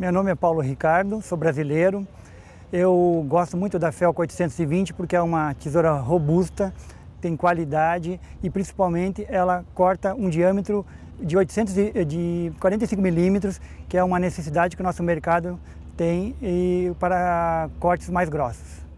Meu nome é Paulo Ricardo, sou brasileiro. Eu gosto muito da Felco 820 porque é uma tesoura robusta, tem qualidade e principalmente ela corta um diâmetro de 45 milímetros, que é uma necessidade que o nosso mercado tem para cortes mais grossos.